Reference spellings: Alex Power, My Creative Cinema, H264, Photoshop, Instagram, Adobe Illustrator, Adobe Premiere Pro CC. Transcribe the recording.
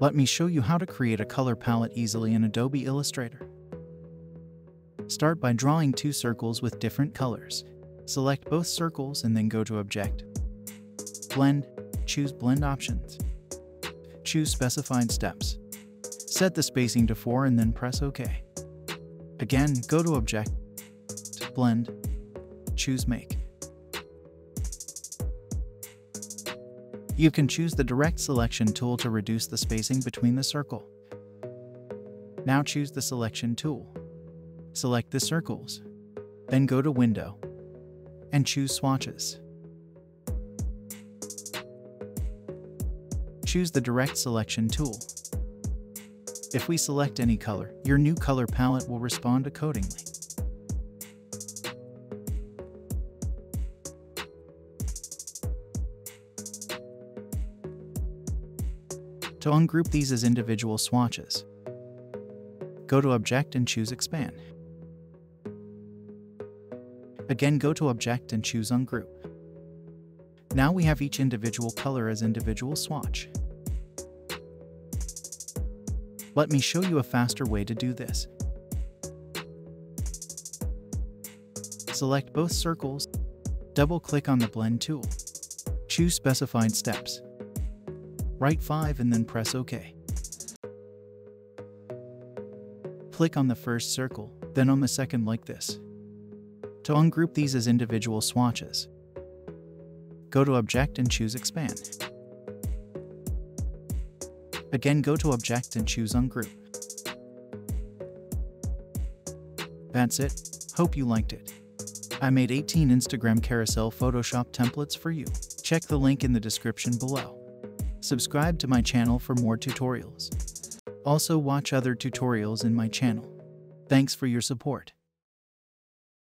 Let me show you how to create a color palette easily in Adobe Illustrator. Start by drawing two circles with different colors. Select both circles and then go to Object, Blend, choose Blend Options. Choose Specified Steps. Set the spacing to 4 and then press OK. Again, go to Object, Blend, choose Make. You can choose the Direct Selection tool to reduce the spacing between the circle. Now choose the Selection tool. Select the circles. Then go to Window and choose Swatches. Choose the Direct Selection tool. If we select any color, your new color palette will respond accordingly. To ungroup these as individual swatches, go to Object and choose Expand. Again, go to Object and choose Ungroup. Now we have each individual color as individual swatch. Let me show you a faster way to do this. Select both circles, double-click on the Blend tool. Choose Specified Steps. Write 5 and then press OK. Click on the first circle, then on the second like this. To ungroup these as individual swatches, go to Object and choose Expand. Again, go to Object and choose Ungroup. That's it. Hope you liked it. I made 18 Instagram carousel Photoshop templates for you. Check the link in the description below. Subscribe to my channel for more tutorials. Also watch other tutorials in my channel. Thanks for your support.